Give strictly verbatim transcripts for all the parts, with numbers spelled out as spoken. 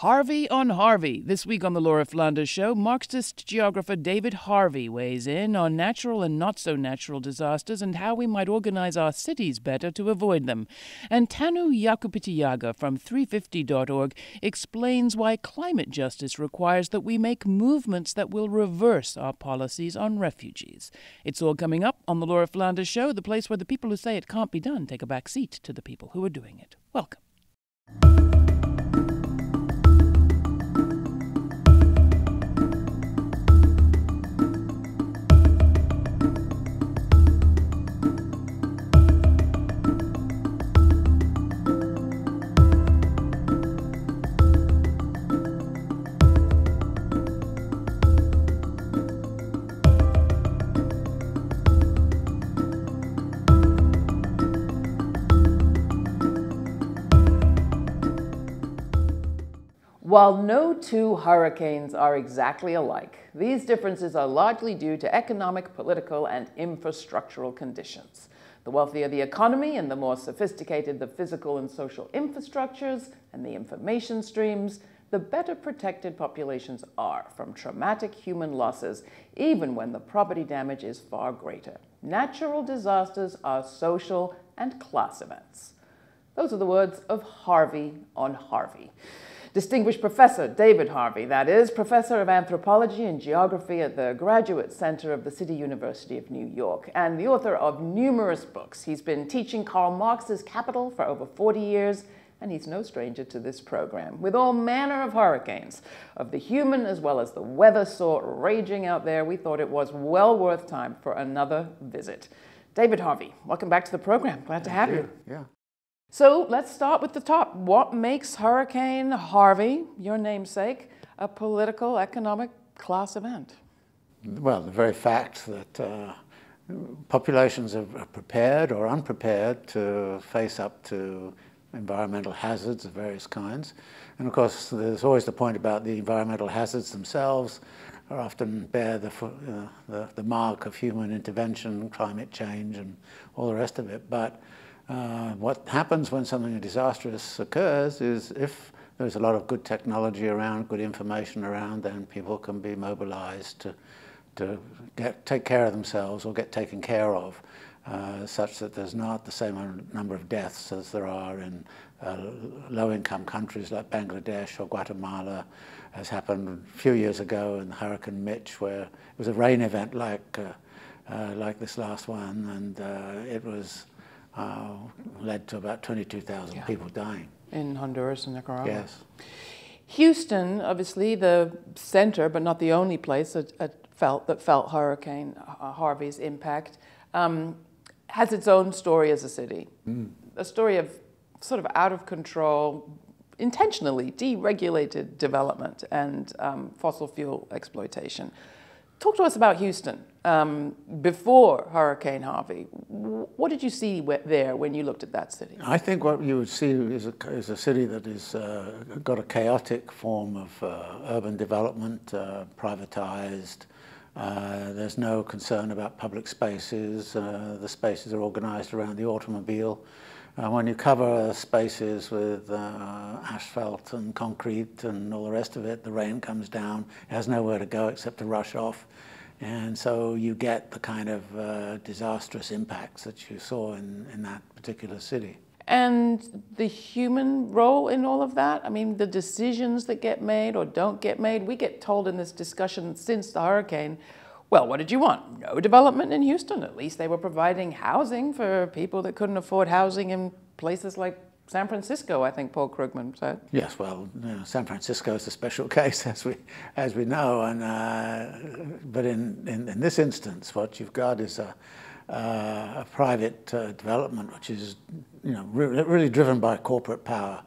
Harvey on Harvey. This week on The Laura Flanders Show, Marxist geographer David Harvey weighs in on natural and not-so-natural disasters and how we might organize our cities better to avoid them. And Thanu Yakupitiyage from three fifty dot org explains why climate justice requires that we make movements that will reverse our policies on refugees. It's all coming up on The Laura Flanders Show, the place where the people who say it can't be done take a back seat to the people who are doing it. Welcome. While no two hurricanes are exactly alike, these differences are largely due to economic, political, and infrastructural conditions. The wealthier the economy and the more sophisticated the physical and social infrastructures and the information streams, the better protected populations are from traumatic human losses, even when the property damage is far greater. Natural disasters are social and class events. Those are the words of Harvey on Harvey. Distinguished Professor David Harvey, that is, Professor of Anthropology and Geography at the Graduate Center of the City University of New York, and the author of numerous books. He's been teaching Karl Marx's Capital for over forty years, and he's no stranger to this program. With all manner of hurricanes, of the human as well as the weather sort raging out there, we thought it was well worth time for another visit. David Harvey, welcome back to the program. Glad to have you. Yeah. So let's start with the top. What makes Hurricane Harvey, your namesake, a political, economic, class event? Well, the very fact that uh, populations are prepared or unprepared to face up to environmental hazards of various kinds. And of course, there's always the point about the environmental hazards themselves are often bear the, uh, the, the mark of human intervention, climate change, and all the rest of it. But Uh, what happens when something disastrous occurs is if there's a lot of good technology around, good information around, then people can be mobilized to, to get, take care of themselves or get taken care of, uh, such that there's not the same number of deaths as there are in uh, low-income countries like Bangladesh or Guatemala, as happened a few years ago in Hurricane Mitch, where it was a rain event like, uh, uh, like this last one, and uh, it was Uh, led to about twenty-two thousand yeah. people dying. In Honduras and Nicaragua? Yes. Houston, obviously the center, but not the only place that, that, felt, that felt Hurricane Harvey's impact, um, has its own story as a city. Mm. A story of sort of out of control, intentionally deregulated development and um, fossil fuel exploitation. Talk to us about Houston um, before Hurricane Harvey. What did you see there when you looked at that city? I think what you would see is a, is a city that has uh, got a chaotic form of uh, urban development, uh, privatized. Uh, there's no concern about public spaces. Uh, the spaces are organized around the automobile. Uh, when you cover spaces with uh, asphalt and concrete and all the rest of it, the rain comes down. It has nowhere to go except to rush off. And so you get the kind of uh, disastrous impacts that you saw in, in that particular city. And the human role in all of that? I mean, the decisions that get made or don't get made. We get told in this discussion since the hurricane, well, what did you want? No development in Houston. At least they were providing housing for people that couldn't afford housing in places like San Francisco, I think Paul Krugman said. Yes, well, you know, San Francisco is a special case, as we, as we know. And, uh, but in, in, in this instance, what you've got is a, uh, a private uh, development, which is you know, re really driven by corporate power,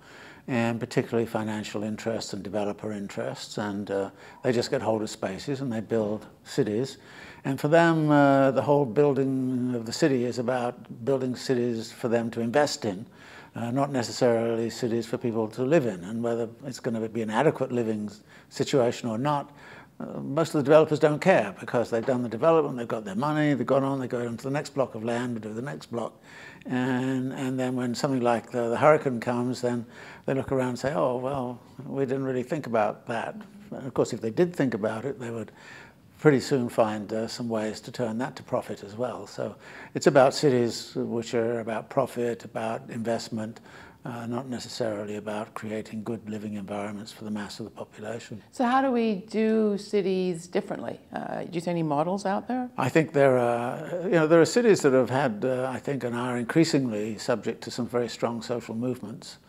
and particularly financial interests and developer interests, and uh, they just get hold of spaces and they build cities. And for them, uh, the whole building of the city is about building cities for them to invest in, uh, not necessarily cities for people to live in. And whether it's going to be an adequate living situation or not, uh, most of the developers don't care because they've done the development, they've got their money, they've gone on, they go into the next block of land, do the next block. And, and then when something like the, the hurricane comes, then they look around and say, oh, well, we didn't really think about that. And of course, if they did think about it, they would pretty soon find uh, some ways to turn that to profit as well. So it's about cities which are about profit, about investment, uh, not necessarily about creating good living environments for the mass of the population. So how do we do cities differently? Uh, do you see any models out there? I think there are, you know, there are cities that have had, uh, I think, and are increasingly subject to some very strong social movements.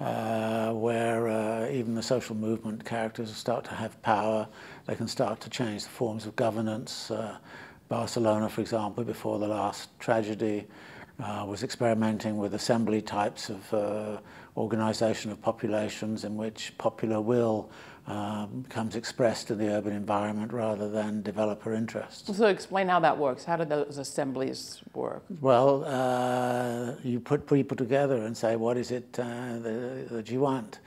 Uh, where uh, even the social movement characters start to have power, they can start to change the forms of governance. Uh, Barcelona, for example, before the last tragedy, uh, was experimenting with assembly types of uh, organization of populations in which popular will um, becomes expressed in the urban environment rather than developer interests. So explain how that works. How do those assemblies work? Well, uh, you put people together and say, what is it uh, that, that you want?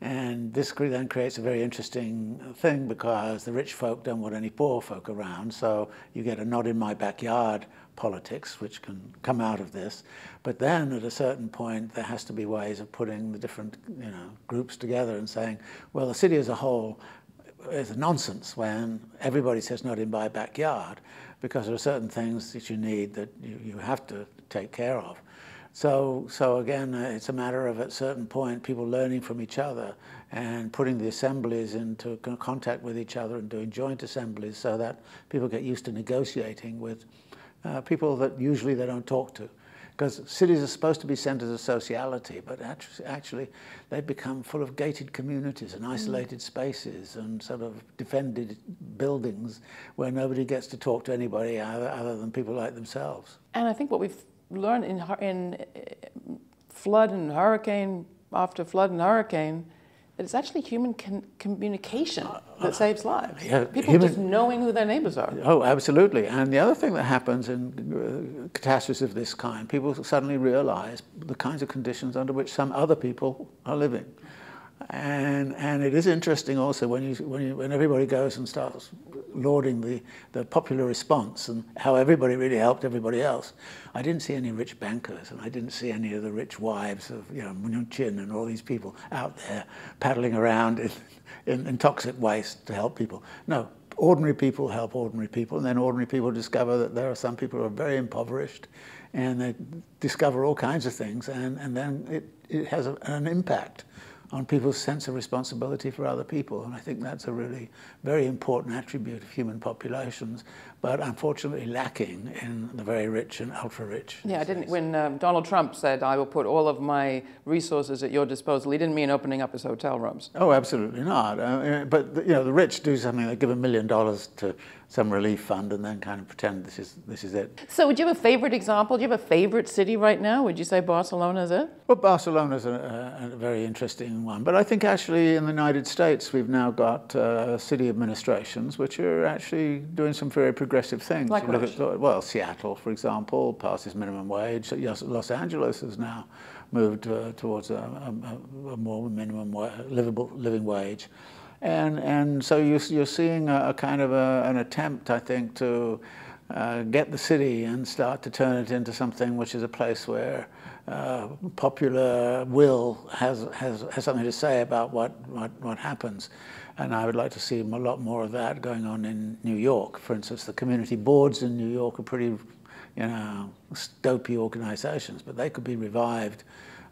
And this then creates a very interesting thing because the rich folk don't want any poor folk around, so you get a not in my backyard politics, which can come out of this. But then at a certain point, there has to be ways of putting the different you know, groups together and saying, well, the city as a whole is nonsense when everybody says not in my backyard, because there are certain things that you need that you, you have to take care of. So, so again, it's a matter of at a certain point people learning from each other and putting the assemblies into contact with each other and doing joint assemblies so that people get used to negotiating with Uh, people that usually they don't talk to. Because cities are supposed to be centers of sociality, but actually, actually they've become full of gated communities and isolated mm. spaces and sort of defended buildings where nobody gets to talk to anybody other, other than people like themselves. And I think what we've learned in, in flood and hurricane, after flood and hurricane, it's actually human con communication that uh, saves lives. Yeah, people human, just knowing who their neighbors are. Oh, absolutely. And the other thing that happens in uh, catastrophes of this kind, people suddenly realize the kinds of conditions under which some other people are living. And, and it is interesting also when, you, when, you, when everybody goes and starts lauding the, the popular response and how everybody really helped everybody else. I didn't see any rich bankers and I didn't see any of the rich wives of you know, Munchin and all these people out there paddling around in, in, in toxic waste to help people. No, ordinary people help ordinary people, and then ordinary people discover that there are some people who are very impoverished and they discover all kinds of things, and, and then it, it has a, an impact on people's sense of responsibility for other people. And I think that's a really very important attribute of human populations, but unfortunately lacking in the very rich and ultra-rich. Yeah, I didn't, when um, Donald Trump said, I will put all of my resources at your disposal, he didn't mean opening up his hotel rooms. Oh, absolutely not. Uh, but, you know, the rich do something, they give a million dollars to some relief fund and then kind of pretend this is, this is it. So would you have a favorite example? Do you have a favorite city right now? Would you say Barcelona is it? Well, Barcelona is a, a very interesting one. But I think actually in the United States, we've now got uh, city administrations, which are actually doing some very progressive things. Like look at, well, Seattle, for example, passes minimum wage. Los Angeles has now moved uh, towards a, a, a more minimum wa livable, living wage. And, and so you, you're seeing a, a kind of a, an attempt, I think, to uh, get the city and start to turn it into something which is a place where uh, popular will has, has, has something to say about what, what, what happens. And I would like to see a lot more of that going on in New York. For instance, the community boards in New York are pretty, you know, dopey organizations, but they could be revived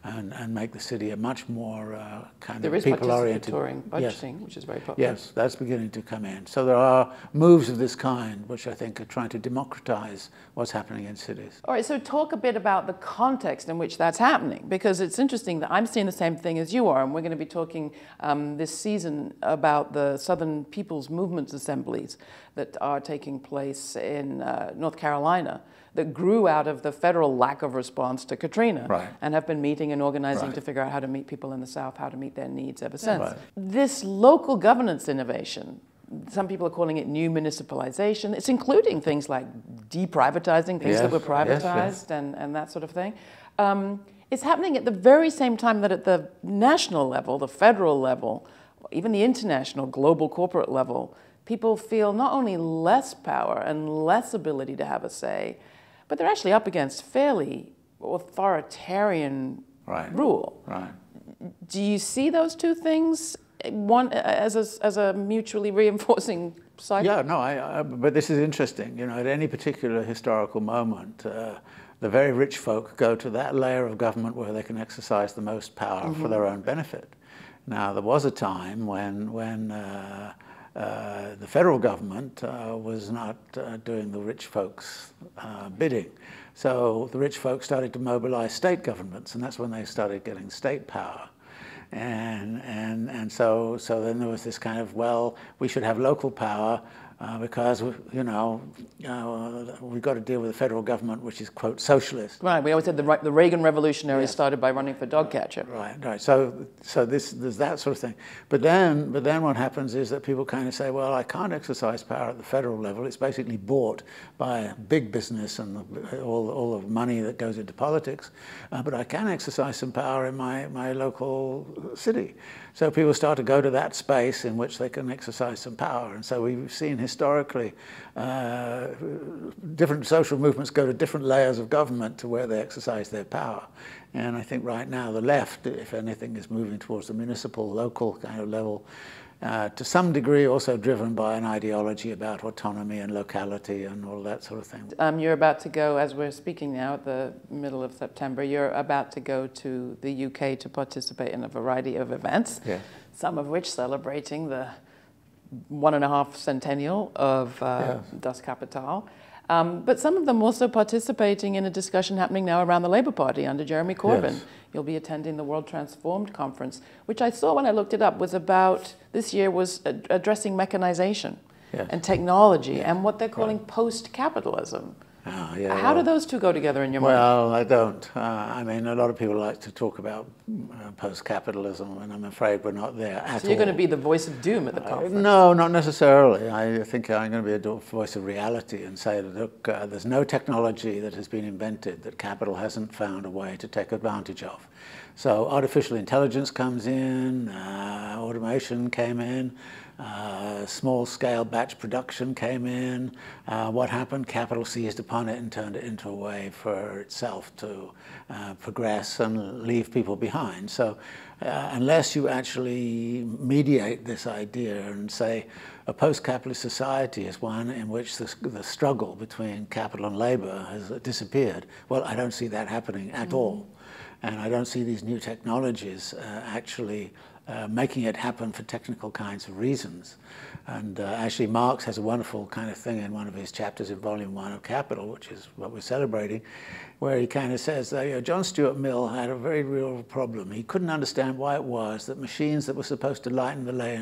And, and make the city a much more uh, kind of people-oriented. There is participatory budgeting, which is very popular. Yes, that's beginning to come in. So there are moves of this kind, which I think are trying to democratize what's happening in cities. All right, so talk a bit about the context in which that's happening, because it's interesting that I'm seeing the same thing as you are, and we're going to be talking um, this season about the Southern People's Movement assemblies that are taking place in uh, North Carolina, that grew out of the federal lack of response to Katrina, right, and have been meeting and organizing right to figure out how to meet people in the South, how to meet their needs ever since. Right. This local governance innovation, some people are calling it new municipalization. It's including things like deprivatizing things yes, that were privatized yes, yes. And, and that sort of thing. Um, it's happening at the very same time that at the national level, the federal level, even the international global corporate level, people feel not only less power and less ability to have a say, but they're actually up against fairly authoritarian right. rule. Right. Do you see those two things one as a, as a mutually reinforcing cycle? Yeah, no, I, I, but this is interesting. You know, at any particular historical moment, uh, the very rich folk go to that layer of government where they can exercise the most power mm-hmm. for their own benefit. Now, there was a time when, when uh, uh, the federal government uh, was not uh, doing the rich folks' uh, bidding. So the rich folks started to mobilize state governments, and that's when they started getting state power. And, and, and so, so then there was this kind of, well, we should have local power uh, because, we, you know, uh, we've got to deal with the federal government, which is, quote, socialist. Right, we always had the, the Reagan revolutionaries yes. started by running for dog catcher. Right, right. So, so this, there's that sort of thing. But then, but then what happens is that people kind of say, well, I can't exercise power at the federal level. It's basically bought by big business and the, all, all of the money that goes into politics. Uh, but I can exercise some power in my, my local city. So people start to go to that space in which they can exercise some power. And so we've seen historically uh, different social movements go to different layers of government to where they exercise their power. And I think right now the left, if anything, is moving towards the municipal, local kind of level, uh, to some degree also driven by an ideology about autonomy and locality and all that sort of thing. Um, you're about to go, as we're speaking now, at the middle of September, you're about to go to the U K to participate in a variety of events, yeah. some of which celebrating the one and a half centennial of uh, yes. Das Kapital. Um, but some of them also participating in a discussion happening now around the Labour Party under Jeremy Corbyn. Yes. You'll be attending the World Transformed Conference, which I saw when I looked it up was about, this year was ad addressing mechanization yes. and technology yes. and what they're calling right. post-capitalism. Oh, yeah, How well, do those two go together in your mind? Well, I don't. Uh, I mean, a lot of people like to talk about uh, post-capitalism, and I'm afraid we're not there at all. So you're all. going to be the voice of doom at the conference? Uh, no, not necessarily. I think I'm going to be a voice of reality and say, look, uh, there's no technology that has been invented that capital hasn't found a way to take advantage of. So artificial intelligence comes in, uh, automation came in, uh, small-scale batch production came in. Uh, what happened? Capital seized upon it and turned it into a way for itself to uh, progress and leave people behind. So uh, unless you actually mediate this idea and say a post-capitalist society is one in which the, the struggle between capital and labor has disappeared, well, I don't see that happening at mm-hmm. all. And I don't see these new technologies uh, actually uh, making it happen for technical kinds of reasons. And uh, actually Marx has a wonderful kind of thing in one of his chapters in volume one of Capital, which is what we're celebrating, where he kind of says that, you know, John Stuart Mill had a very real problem. He couldn't understand why it was that machines that were supposed to lighten the lay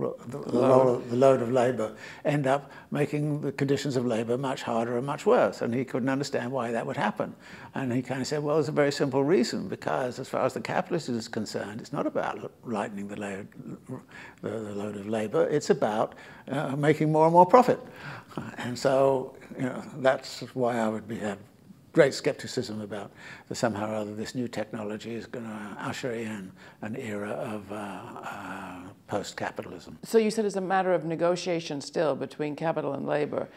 The, the, load. the load of labour end up making the conditions of labour much harder and much worse, and he couldn't understand why that would happen. And he kind of said, well, there's a very simple reason, because as far as the capitalist is concerned, it's not about lightening the, load, the, the load of labour, it's about uh, making more and more profit. And so, you know, that's why I would be have great skepticism about that somehow or other this new technology is going to usher in an era of uh, uh, post-capitalism. So you said it's a matter of negotiation still between capital and labor.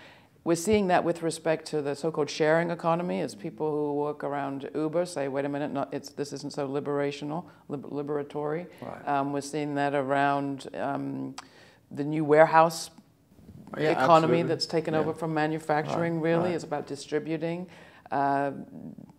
We're seeing that with respect to the so-called sharing economy, as people who work around Uber say, wait a minute, not, it's, this isn't so liberational, liber liberatory. Right. Um, we're seeing that around um, the new warehouse yeah, economy absolutely. that's taken yeah. over from manufacturing, right. really. Right. It's about distributing. Uh,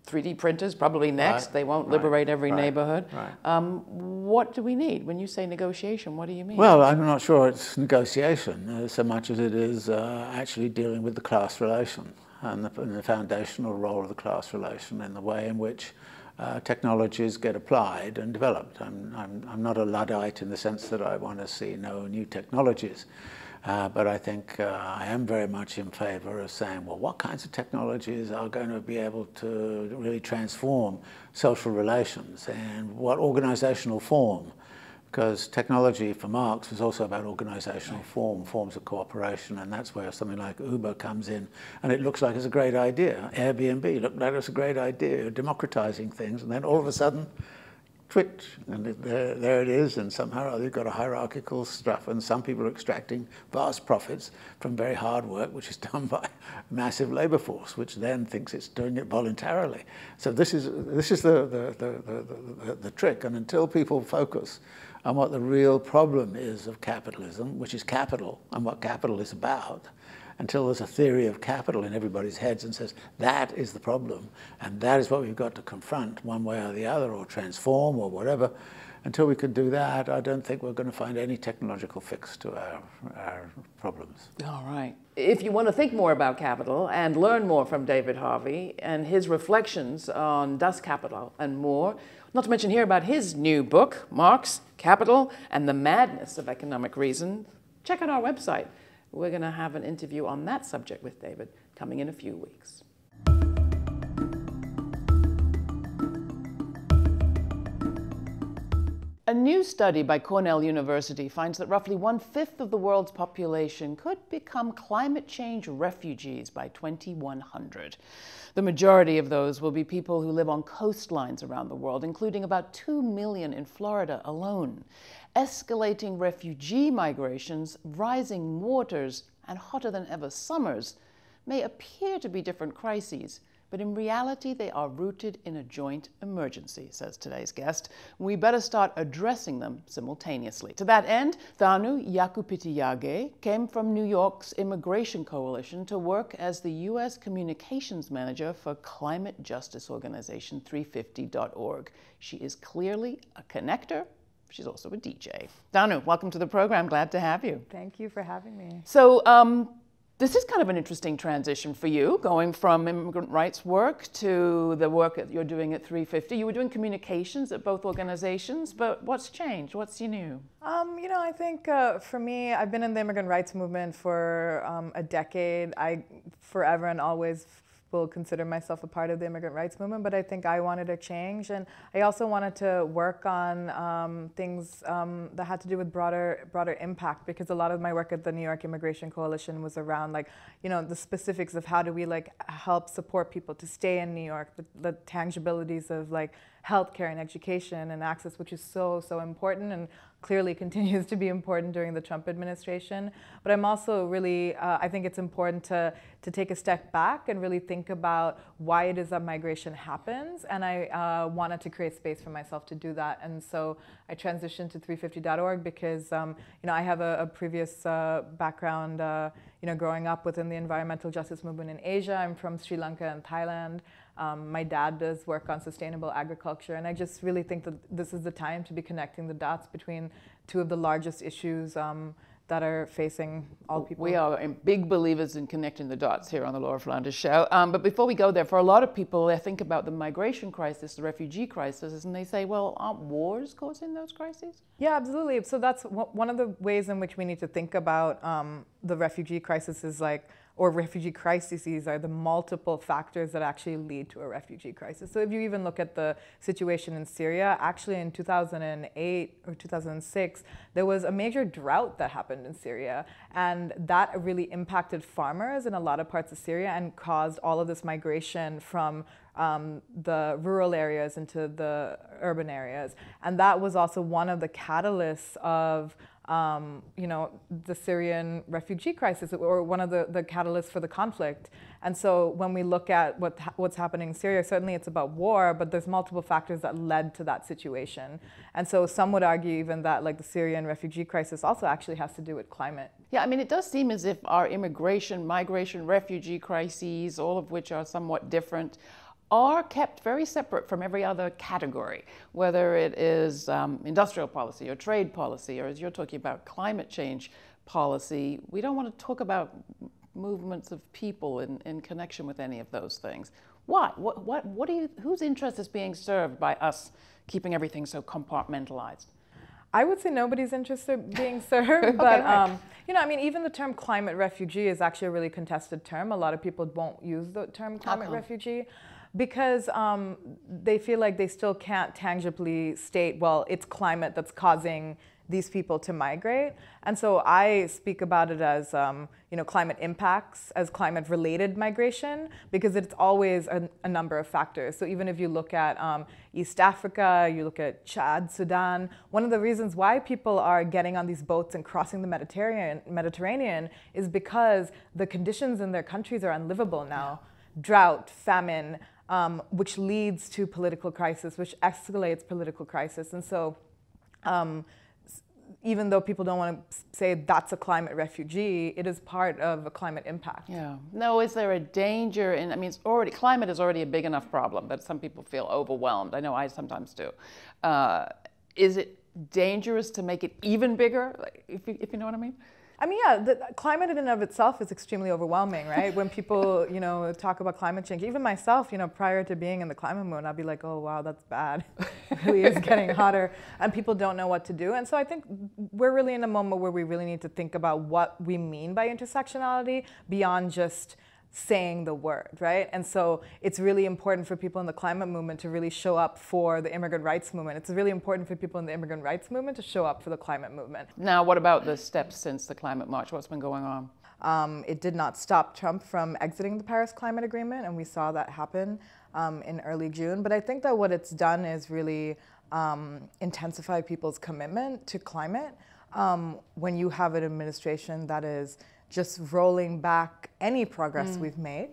three D printers, probably next. Right. They won't right. liberate every right. neighborhood. Right. Um, what do we need? When you say negotiation, what do you mean? Well, I'm not sure it's negotiation uh, so much as it is uh, actually dealing with the class relation and the, and the foundational role of the class relation and the way in which uh, technologies get applied and developed. I'm, I'm, I'm not a Luddite in the sense that I want to see no new technologies. Uh, but I think uh, I am very much in favor of saying, well, what kinds of technologies are going to be able to really transform social relations and what organizational form? Because technology for Marx was also about organizational form, forms of cooperation, and that's where something like Uber comes in, and it looks like it's a great idea. Airbnb looked like it's a great idea, democratizing things, and then all of a sudden, twit, and it, there, there it is, and somehow or other you've got a hierarchical stuff, and some people are extracting vast profits from very hard work, which is done by a massive labor force, which then thinks it's doing it voluntarily. So this is, this is the, the, the, the, the, the trick, and until people focus on what the real problem is of capitalism, which is capital, and what capital is about, until there's a theory of capital in everybody's heads and says, that is the problem, and that is what we've got to confront one way or the other, or transform, or whatever. Until we can do that, I don't think we're going to find any technological fix to our, our problems. All right. If you want to think more about capital and learn more from David Harvey and his reflections on Das Kapital and more, not to mention hear about his new book, Marx, Capital, and the Madness of Economic Reason, check out our website. We're going to have an interview on that subject with David coming in a few weeks. A new study by Cornell University finds that roughly one fifth of the world's population could become climate change refugees by twenty one hundred. The majority of those will be people who live on coastlines around the world, including about two million in Florida alone. Escalating refugee migrations, rising waters, and hotter than ever summers may appear to be different crises, but in reality, they are rooted in a joint emergency, says today's guest. We better start addressing them simultaneously. To that end, Thanu Yakupitiyage came from New York's Immigration Coalition to work as the U S Communications Manager for climate justice organization three fifty dot org. She is clearly a connector. She's also a D J. Thanu, welcome to the program. Glad to have you. Thank you for having me. So, um, this is kind of an interesting transition for you, going from immigrant rights work to the work that you're doing at three fifty. You were doing communications at both organizations, but what's changed? What's new? Um, you know, I think uh, for me, I've been in the immigrant rights movement for um, a decade. I forever and always will consider myself a part of the immigrant rights movement, but I think I wanted a change. And I also wanted to work on um, things um, that had to do with broader broader impact, because a lot of my work at the New York Immigration Coalition was around, like, you know, the specifics of how do we, like, help support people to stay in New York, the, the tangibilities of, like, healthcare and education and access, which is so, so important and clearly continues to be important during the Trump administration. But I'm also really, uh, I think it's important to, to take a step back and really think about why it is that migration happens. And I uh, wanted to create space for myself to do that. And so I transitioned to three fifty dot org because, um, you know, I have a, a previous uh, background, uh, you know, growing up within the environmental justice movement in Asia. I'm from Sri Lanka and Thailand. Um, my dad does work on sustainable agriculture, and I just really think that this is the time to be connecting the dots between two of the largest issues um, that are facing all people. We are big believers in connecting the dots here on the Laura Flanders Show. Um, but before we go there, for a lot of people, they think about the migration crisis, the refugee crisis, and they say, well, aren't wars causing those crises? Yeah, absolutely. So that's one of the ways in which we need to think about um, the refugee crisis is, like, or refugee crises are the multiple factors that actually lead to a refugee crisis. So if you even look at the situation in Syria, actually in two thousand eight or two thousand six, there was a major drought that happened in Syria. And that really impacted farmers in a lot of parts of Syria and caused all of this migration from Um, the rural areas into the urban areas. And that was also one of the catalysts of, um, you know, the Syrian refugee crisis, or one of the, the catalysts for the conflict. And so when we look at what, what's happening in Syria, certainly it's about war, but there's multiple factors that led to that situation. And so some would argue even that, like, the Syrian refugee crisis also actually has to do with climate. Yeah, I mean, it does seem as if our immigration, migration, refugee crises, all of which are somewhat different, are kept very separate from every other category, whether it is um, industrial policy or trade policy, or as you're talking about, climate change policy. We don't want to talk about movements of people in, in connection with any of those things. Why? What, what, what do you, whose interest is being served by us keeping everything so compartmentalized? I would say nobody's interest in being served, but okay, right. um, you know, I mean, even the term climate refugee is actually a really contested term. A lot of people won't use the term climate uh-huh. refugee, because um, they feel like they still can't tangibly state, well, it's climate that's causing these people to migrate. And so I speak about it as um, you know, climate impacts, as climate-related migration, because it's always a, a number of factors. So even if you look at um, East Africa, you look at Chad, Sudan, one of the reasons why people are getting on these boats and crossing the Mediterranean, Mediterranean is because the conditions in their countries are unlivable now. Yeah. Drought, famine, um, which leads to political crisis, which escalates political crisis. And so, um, even though people don't want to say that's a climate refugee, it is part of a climate impact. Yeah. No, is there a danger in, I mean, it's already, climate is already a big enough problem that some people feel overwhelmed. I know I sometimes do. Uh, is it dangerous to make it even bigger, like, if, you, if you know what I mean? I mean, yeah, the climate in and of itself is extremely overwhelming, right? When people, you know, talk about climate change, even myself, you know, prior to being in the climate movement, I'd be like, oh, wow, that's bad. It really is getting hotter. And people don't know what to do. And so I think we're really in a moment where we really need to think about what we mean by intersectionality beyond just saying the word, right? And so it's really important for people in the climate movement to really show up for the immigrant rights movement. It's really important for people in the immigrant rights movement to show up for the climate movement. Now, what about the steps since the climate march? What's been going on? Um, it did not stop Trump from exiting the Paris Climate Agreement, and we saw that happen um, in early June. But I think that what it's done is really um, intensify people's commitment to climate. Um, when you have an administration that is just rolling back any progress mm. we've made.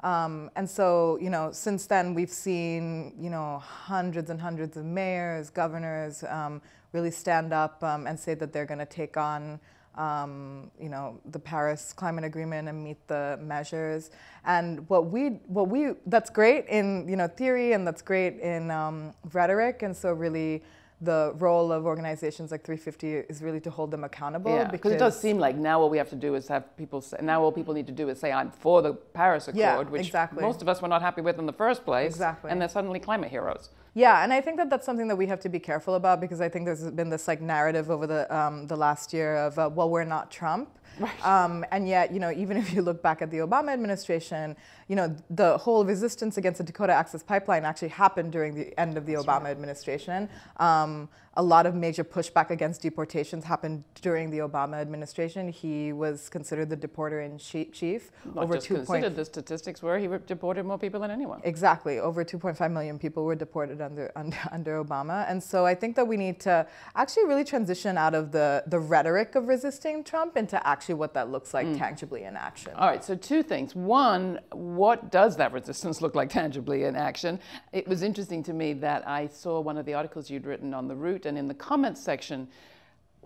Um, and so, you know, since then we've seen, you know, hundreds and hundreds of mayors, governors um, really stand up um, and say that they're gonna take on, um, you know, the Paris Climate Agreement and meet the measures. And what we, what we, that's great in, you know, theory, and that's great in um, rhetoric. And so really, the role of organizations like three fifty is really to hold them accountable. Yeah, because it does seem like now what we have to do is have people say, now what people need to do is say, I'm for the Paris Accord, yeah, which exactly. most of us were not happy with in the first place, exactly. and they're suddenly climate heroes. Yeah, and I think that that's something that we have to be careful about, because I think there's been this like narrative over the, um, the last year of, uh, well, we're not Trump. Right. Um, and yet, you know, even if you look back at the Obama administration, you know, the whole resistance against the Dakota Access Pipeline actually happened during the end of the That's Obama right. administration. Um, a lot of major pushback against deportations happened during the Obama administration. He was considered the deporter in chief. Not over just two considered, point... the statistics were he deported more people than anyone. Exactly. Over two point five million people were deported under, under, under Obama. And so I think that we need to actually really transition out of the, the rhetoric of resisting Trump into action. What that looks like mm. tangibly in action. All right, so two things. One, what does that resistance look like tangibly in action? It was interesting to me that I saw one of the articles you'd written on The Root, and in the comments section,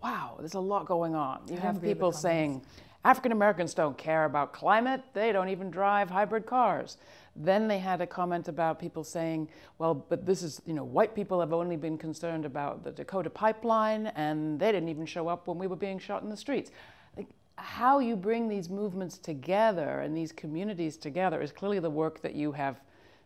wow, there's a lot going on. You I have people saying, African Americans don't care about climate, they don't even drive hybrid cars. Then they had a comment about people saying, well, but this is, you know, white people have only been concerned about the Dakota pipeline, and they didn't even show up when we were being shot in the streets. How you bring these movements together and these communities together is clearly the work that you have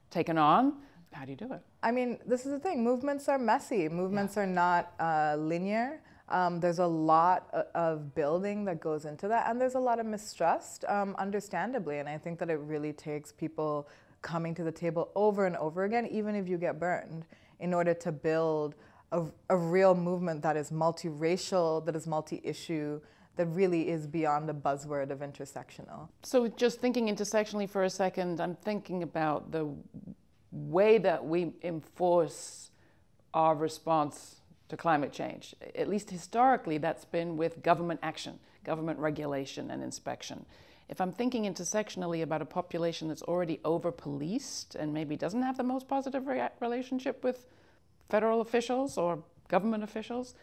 taken on. How do you do it? I mean, this is the thing. Movements are messy. Movements yeah. are not uh, linear. Um, there's a lot of building that goes into that, and there's a lot of mistrust, um, understandably. And I think that it really takes people coming to the table over and over again, even if you get burned, in order to build a, a real movement that is multiracial, that is multi-issue, that really is beyond the buzzword of intersectional. So just thinking intersectionally for a second, I'm thinking about the way that we enforce our response to climate change. At least historically, that's been with government action, government regulation and inspection. If I'm thinking intersectionally about a population that's already over-policed and maybe doesn't have the most positive re relationship with federal officials or government officials,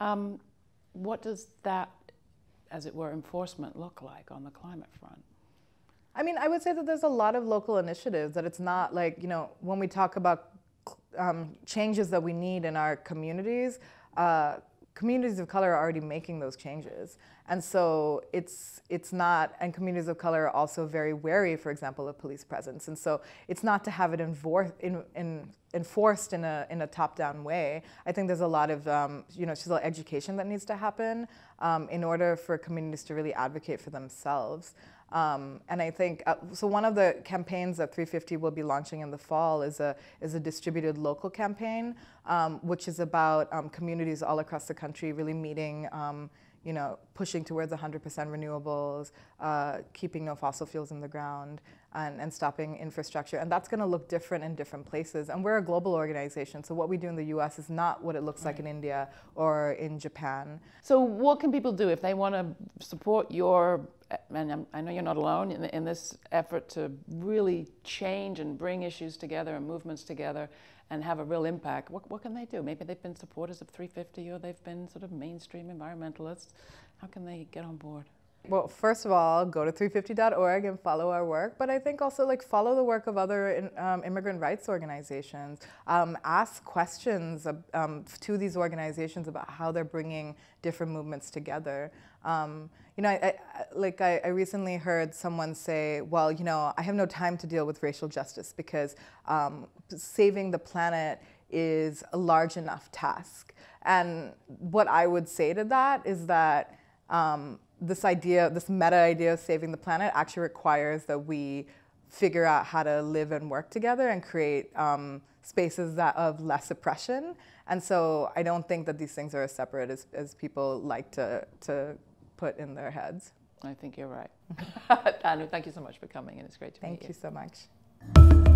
um, what does that, as it were, enforcement look like on the climate front? I mean, I would say that there's a lot of local initiatives, that it's not like, you know, when we talk about um, changes that we need in our communities, uh, communities of color are already making those changes. And so it's, it's not, and communities of color are also very wary, for example, of police presence. And so it's not to have it enfor in, in, enforced in a, in a top-down way. I think there's a lot of, um, you know, still education that needs to happen um, in order for communities to really advocate for themselves. Um, and I think, uh, so one of the campaigns that three fifty will be launching in the fall is a, is a distributed local campaign, um, which is about um, communities all across the country really meeting, um, you know, pushing towards one hundred percent renewables, uh, keeping no fossil fuels in the ground, and, and stopping infrastructure. And that's going to look different in different places. And we're a global organization, so what we do in the U S is not what it looks right. like in India or in Japan. So what can people do if they want to support your, and I know you're not alone in, in this effort to really change and bring issues together and movements together and have a real impact, what, what can they do? Maybe they've been supporters of three fifty or they've been sort of mainstream environmentalists. How can they get on board? Well, first of all, go to three fifty dot org and follow our work. But I think also, like, follow the work of other in, um, immigrant rights organizations. Um, ask questions um, to these organizations about how they're bringing different movements together. Um, you know, I, I, like I, I recently heard someone say, well, you know, I have no time to deal with racial justice because um, saving the planet is a large enough task. And what I would say to that is that um, this idea, this meta idea of saving the planet actually requires that we figure out how to live and work together and create um, spaces that of less oppression. And so I don't think that these things are as separate as, as people like to, to put in their heads. I think you're right. Thanu, thank you so much for coming, and it's great to meet you. Thank you so much.